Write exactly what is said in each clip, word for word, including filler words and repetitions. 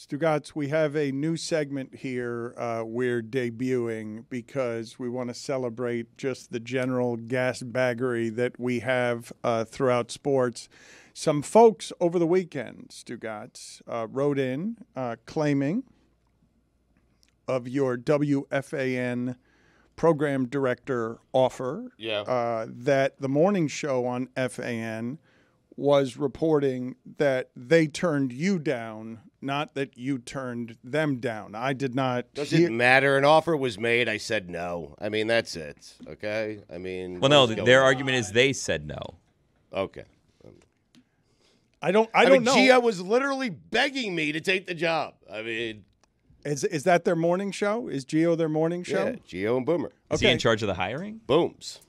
Stugotz, we have a new segment here uh, we're debuting because we want to celebrate just the general gasbaggery that we have uh, throughout sports. Some folks over the weekend, Stugotz, uh, wrote in uh, claiming of your W F A N program director offer yeah. uh, that the morning show on F A N was reporting that they turned you down, not that you turned them down. I did not. Does it matter? An offer was made. I said no. I mean, that's it. Okay? I mean. Well, no, their argument is they said no. Okay. I don't I, I don't mean, know. Gia was literally begging me to take the job. I mean. Is is that their morning show? Is Gio their morning show? Yeah, Gio and Boomer. Okay. Is he in charge of the hiring? Booms.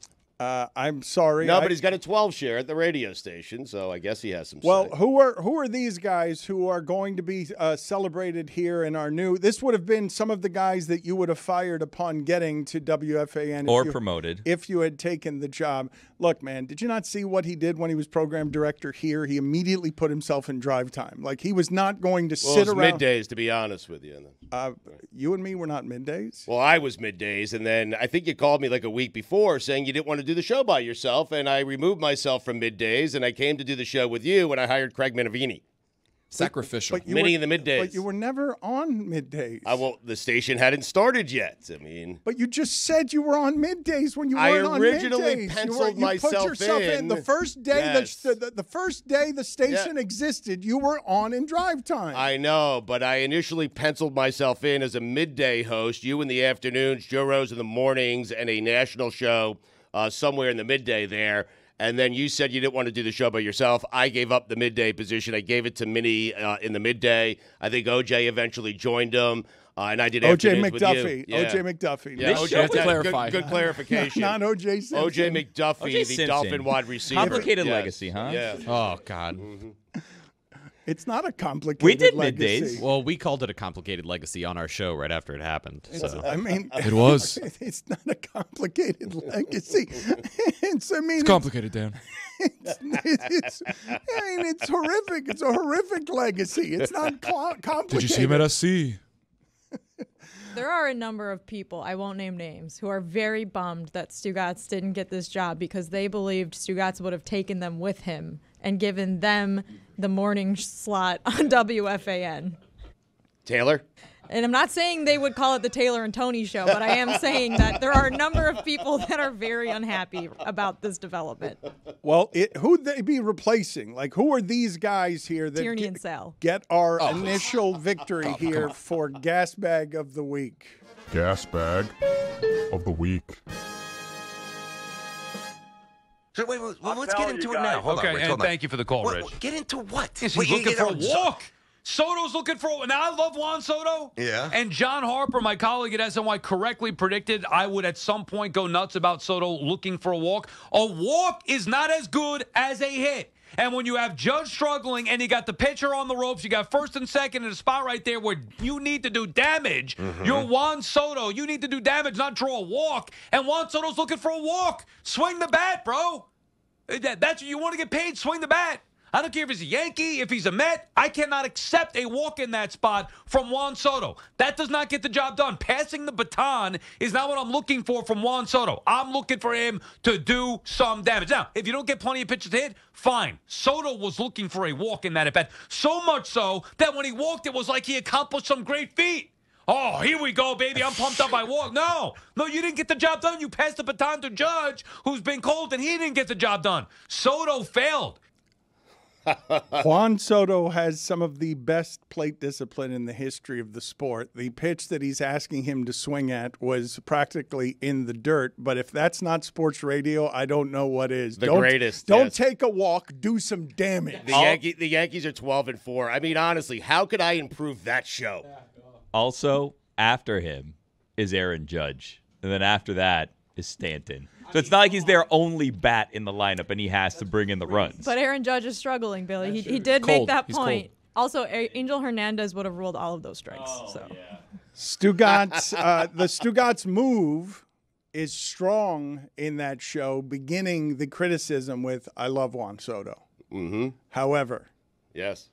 Uh, I'm sorry. No, I... but he's got a twelve share at the radio station, so I guess he has some. Well, say. who are who are these guys who are going to be uh, celebrated here in our new? This would have been some of the guys that you would have fired upon getting to W F A N or if you, promoted if you had taken the job. Look, man, did you not see what he did when he was program director here? He immediately put himself in drive time. Like he was not going to well, sit it was around middays. To be honest with you, uh, you and me were not middays. Well, I was middays, and then I think you called me like a week before saying you didn't want to do. the show by yourself, and I removed myself from middays, and I came to do the show with you, and I hired Craig Minovini. Sacrificial. But, but Many were, in the middays. But you were never on middays. I well, the station hadn't started yet. I mean. But you just said you were on middays when you weren't on middays. I originally penciled you were, you myself put yourself in. in. The first day yes. the, the, the first day the station yeah. existed, you were on in drive time. I know, but I initially penciled myself in as a midday host, you in the afternoons, Joe Rose in the mornings, and a national show. Uh, somewhere in the midday there, and then you said you didn't want to do the show by yourself. I gave up the midday position. I gave it to Minnie uh, in the midday. I think O J eventually joined him, uh, and I did O J McDuffie. Yeah. O J McDuffie. Yeah, O J McDuffie. To clarify. Good, good clarification. Not O J Simpson. O J McDuffie, O J Simpson. The Dolphin wide receiver. Complicated yes. legacy, huh? Yeah. Oh, God. Mm-hmm. It's not a complicated we did legacy. Middays. Well, we called it a complicated legacy on our show right after it happened. So. I mean, it was. It's not a complicated legacy. It's, I mean, it's complicated, Dan. It's, it's, I mean, it's horrific. It's a horrific legacy. It's not complicated. Did you see him at S C? There are a number of people, I won't name names, who are very bummed that Stugotz didn't get this job because they believed Stugotz would have taken them with him and given them the morning slot on W F A N. Taylor? And I'm not saying they would call it the Taylor and Tony show, but I am saying that there are a number of people that are very unhappy about this development. Well, it, who'd they be replacing? Like, who are these guys here that Tierney and Sal. get our oh. initial victory oh, here for Gas Bag of the Week? Gas Bag of the Week. So wait, wait, well, let's get into it now. Hold okay, on, Rich, hold and on. Thank you for the call, Rich. What, get into what? Is he wait, looking for a walk? Soto's looking for a walk. Now, I love Juan Soto. Yeah. And John Harper, my colleague at S N Y, correctly predicted I would at some point go nuts about Soto looking for a walk. A walk is not as good as a hit. And when you have Judge struggling and you got the pitcher on the ropes, you got first and second in a spot right there where you need to do damage. Mm-hmm. You're Juan Soto. You need to do damage, not draw a walk. And Juan Soto's looking for a walk. Swing the bat, bro. That's you want to get paid, swing the bat. I don't care if he's a Yankee, if he's a Met. I cannot accept a walk in that spot from Juan Soto. That does not get the job done. Passing the baton is not what I'm looking for from Juan Soto. I'm looking for him to do some damage. Now, if you don't get plenty of pitches to hit, fine. Soto was looking for a walk in that at-bat. So much so that when he walked, it was like he accomplished some great feat. Oh, here we go, baby. I'm pumped up. I walk. No, no, you didn't get the job done. You passed the baton to Judge, who's been cold, and he didn't get the job done. Soto failed. Juan Soto has some of the best plate discipline in the history of the sport. The pitch that he's asking him to swing at was practically in the dirt. But if that's not sports radio, I don't know what is. The don't, greatest. Don't yes. take a walk. Do some damage. The, Yankee, the Yankees are twelve and four. I mean, honestly, how could I improve that show? Also, after him is Aaron Judge. And then after that is Stanton. So it's not like he's their only bat in the lineup, and he has to bring in the runs. But Aaron Judge is struggling, Billy. He, he did cold. make that he's point. Cold. Also, Angel Hernandez would have ruled all of those strikes. Oh, so, yeah. Stugotz, uh, the Stugotz move is strong in that show, beginning the criticism with, I love Juan Soto. Mm-hmm. However. Yes.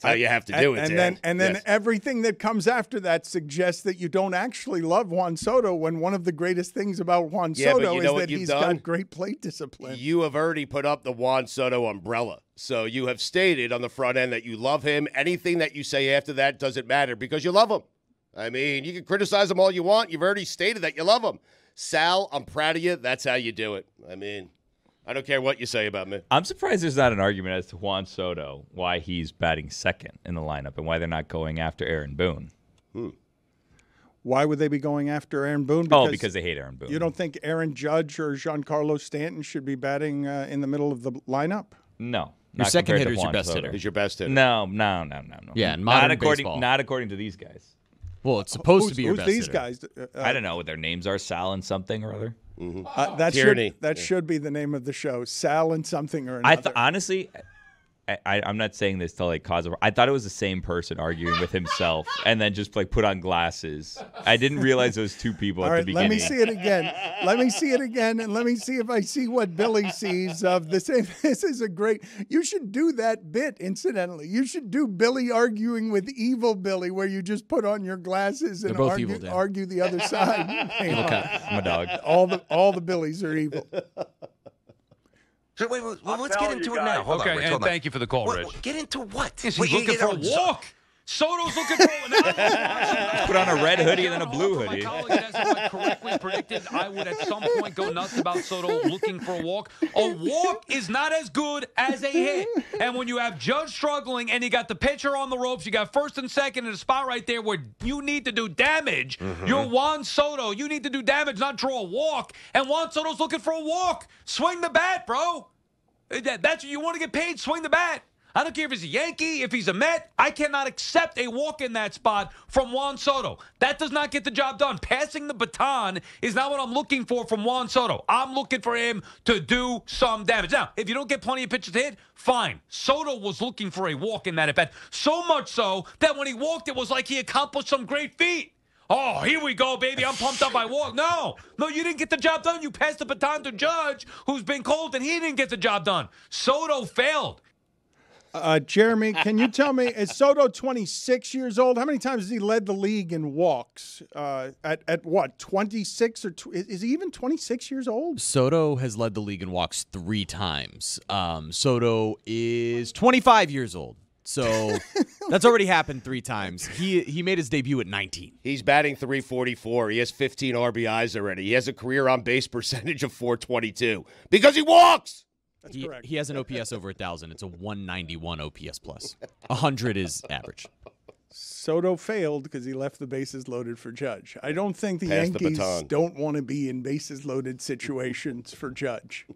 That's how you have to do and, it. And Dan. then, and then yes. everything that comes after that suggests that you don't actually love Juan Soto. When one of the greatest things about Juan yeah, Soto you know is that he's done? got great plate discipline. You have already put up the Juan Soto umbrella. So you have stated on the front end that you love him. Anything that you say after that doesn't matter because you love him. I mean, you can criticize him all you want. You've already stated that you love him. Sal, I'm proud of you. That's how you do it. I mean, I don't care what you say about me. I'm surprised there's not an argument as to Juan Soto, why he's batting second in the lineup and why they're not going after Aaron Boone. Hmm. Why would they be going after Aaron Boone? Because oh, because they hate Aaron Boone. You don't think Aaron Judge or Giancarlo Stanton should be batting uh, in the middle of the lineup? No. Your second hitter is your best hitter. Is your best hitter. No, no, no, no, no. Yeah, in modern baseball. Not according to these guys. Well, it's supposed who's, to be your who's best these hitter. guys? Uh, I don't know what their names are. Sal and something or other. Mm-hmm. uh, that Tyranny. should that yeah. should be the name of the show. Sal and something or another. I th honestly, I, I, I'm not saying this to like cause. Of, I thought it was the same person arguing with himself, and then just like put on glasses. I didn't realize those two people All at right, the beginning. Let me see it again. Let me see it again, and let me see if I see what Billy sees of the same. This is a great. You should do that bit. Incidentally, you should do Billy arguing with evil Billy, where you just put on your glasses and argue, evil, argue the other side. Evil cat. I'm a dog. All the all the Billies are evil. So wait, wait, wait let's get into it now. Hold okay, on, Rich, and hold thank on. you for the call, Rich. What, what, get into what? Is he wait, looking for a walk? Soto's looking for a Put on a red hoodie and then a blue hoodie. My colleague has like correctly predicted I would at some point go nuts about Soto looking for a walk. A walk is not as good as a hit. And when you have Judge struggling and you got the pitcher on the ropes, you got first and second in a spot right there where you need to do damage. Mm-hmm. You're Juan Soto. You need to do damage, not draw a walk. And Juan Soto's looking for a walk. Swing the bat, bro. That, that's what you want to get paid. Swing the bat. I don't care if he's a Yankee, if he's a Met. I cannot accept a walk in that spot from Juan Soto. That does not get the job done. Passing the baton is not what I'm looking for from Juan Soto. I'm looking for him to do some damage. Now, if you don't get plenty of pitches to hit, fine. Soto was looking for a walk in that at-bat. So much so that when he walked, it was like he accomplished some great feat. Oh, here we go, baby. I'm pumped up by walk. No, no, you didn't get the job done. You passed the baton to Judge, who's been cold, and he didn't get the job done. Soto failed. Uh, Jeremy, can you tell me, is Soto twenty-six years old? How many times has he led the league in walks? Uh, at, at what, twenty-six? Or tw is he even twenty-six years old? Soto has led the league in walks three times. Um, Soto is twenty-five years old. So that's already happened three times. He he made his debut at nineteen. He's batting three forty-four. He has fifteen R B Is already. He has a career on base percentage of four twenty-two because he walks. That's he, correct. He has an O P S over one thousand. It's a one ninety-one O P S plus. one hundred is average. Soto failed because he left the bases loaded for Judge. I don't think the Pass Yankees the don't want to be in bases loaded situations for Judge.